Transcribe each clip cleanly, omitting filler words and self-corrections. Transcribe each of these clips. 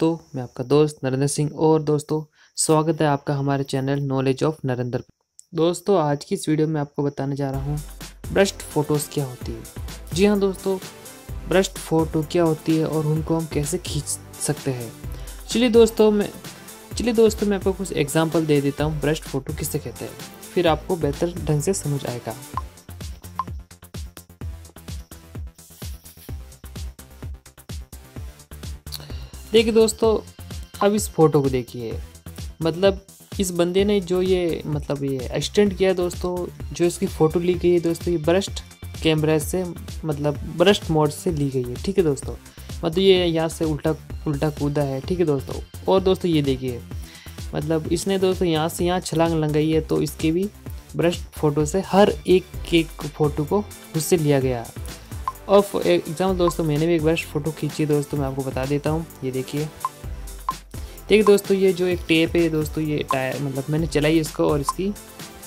दोस्तों, मैं आपका दोस्त नरेंद्र सिंह और दोस्तों स्वागत है आपका हमारे चैनल नॉलेज ऑफ नरेंद्र। दोस्तों आज की इस वीडियो में आपको बताने जा रहा हूँ ब्रश्ड फ़ोटोज़ क्या होती है। जी हाँ दोस्तों, ब्रश्ड फ़ोटो क्या होती है और उनको हम कैसे खींच सकते हैं। चलिए दोस्तों मैं आपको कुछ एग्जाम्पल दे देता हूँ ब्रश्ड फ़ोटो किसे कहते हैं, फिर आपको बेहतर ढंग से समझ आएगा। देखिए दोस्तों, अब इस फोटो को देखिए, मतलब इस बंदे ने जो ये एक्सटेंड किया है दोस्तों, जो इसकी फ़ोटो ली गई है दोस्तों, ये ब्रश्ड कैमरा से ब्रश्ड मोड से ली गई है। ठीक है दोस्तों, ये यहाँ से उल्टा कूदा है। ठीक है दोस्तों, और दोस्तों ये देखिए, इसने दोस्तों यहाँ से यहाँ छलांग लगाई है, तो इसके भी ब्रश्ड फ़ोटो से हर एक फ़ोटो को उससे लिया गया। और एग्जाम्पल दोस्तों, मैंने भी एक ब्रश्ड फ़ोटो खींची दोस्तों, मैं आपको बता देता हूँ। ये देखिए दोस्तों, ये जो एक टेप है दोस्तों, ये टायर मैंने चलाई इसको और इसकी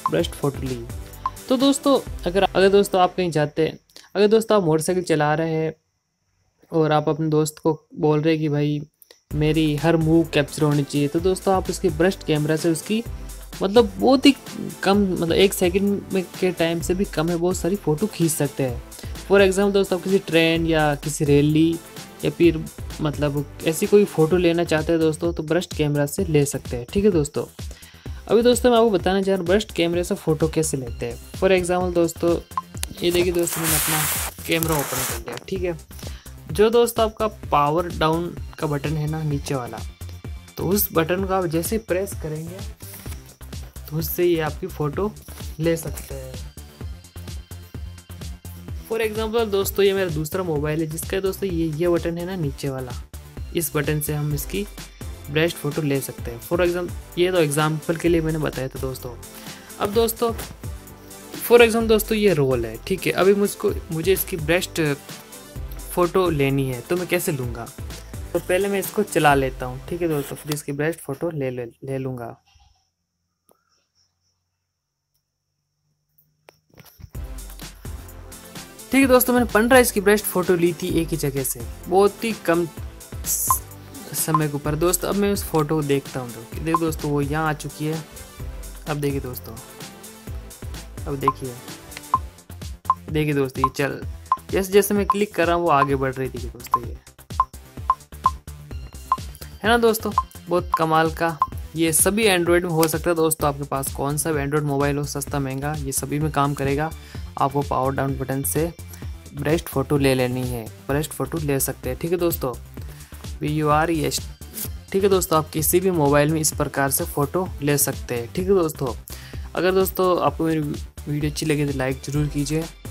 ब्रश्ड फ़ोटो ली। तो दोस्तों अगर दोस्तों आप कहीं जाते हैं, अगर दोस्तों आप मोटरसाइकिल चला रहे हैं और आप अपने दोस्त को बोल रहे हैं कि भाई मेरी हर मूव कैप्चर होनी चाहिए, तो दोस्तों आप उसके ब्रश्ड कैमरा से उसकी बहुत ही कम एक सेकंड में के टाइम से भी कम है बहुत सारी फ़ोटो खींच सकते हैं। फॉर एग्जाम्पल दोस्तों, आप किसी ट्रेन या किसी रैली या फिर ऐसी कोई फ़ोटो लेना चाहते हैं दोस्तों, तो ब्रश्ड कैमरा से ले सकते हैं। ठीक है दोस्तों, अभी दोस्तों मैं आपको बताना चाह रहा हूँ ब्रश्ड कैमरे से फ़ोटो कैसे लेते हैं। फॉर एग्जाम्पल दोस्तों, ये देखिए दोस्तों, मैंने अपना कैमरा ओपन कर लिया। ठीक है, जो दोस्तों आपका पावर डाउन का बटन है ना, नीचे वाला, तो उस बटन को आप जैसे प्रेस करेंगे तो उससे ये आपकी फ़ोटो ले सकते हैं। फॉर एग्जाम्पल दोस्तों, ये मेरा दूसरा मोबाइल है जिसका दोस्तों ये बटन है ना नीचे वाला, इस बटन से हम इसकी ब्रश्ड फ़ोटो ले सकते हैं। फॉर एग्जाम्पल, ये तो एग्जाम्पल के लिए मैंने बताया था दोस्तों। अब दोस्तों फॉर एग्जाम्पल दोस्तों, ये रोल है। ठीक है, अभी मुझे इसकी ब्रश्ड फ़ोटो लेनी है, तो मैं कैसे लूँगा? तो पहले मैं इसको चला लेता हूँ। ठीक है दोस्तों, फिर इसकी ब्रश्ड फ़ोटो ले लूँगा। ठीक है दोस्तों, मैंने 15 इसकी ब्रश्ड फ़ोटो ली थी एक ही जगह से, बहुत ही कम समय के ऊपर दोस्तों। अब मैं उस फोटो को देखता हूँ। देखिए दोस्तों, वो यहाँ आ चुकी है। अब देखिए दोस्तों, देखिए दोस्तों, ये जैसे मैं क्लिक कर रहा हूँ वो आगे बढ़ रही थी दोस्तों। ये है ना दोस्तों, बहुत कमाल का। ये सभी एंड्रॉयड में हो सकता है दोस्तों, आपके पास कौन सा एंड्रॉयड मोबाइल हो, सस्ता महंगा, ये सभी में काम करेगा। आपको पावर डाउन बटन से ब्रश्ड फ़ोटो ले लेनी है, ब्रश्ड फ़ोटो ले सकते हैं। ठीक है दोस्तों, VURES। ठीक है दोस्तों, आप किसी भी मोबाइल में इस प्रकार से फ़ोटो ले सकते हैं। ठीक है दोस्तों, अगर दोस्तों आपको मेरी वीडियो अच्छी लगी तो लाइक ज़रूर कीजिए।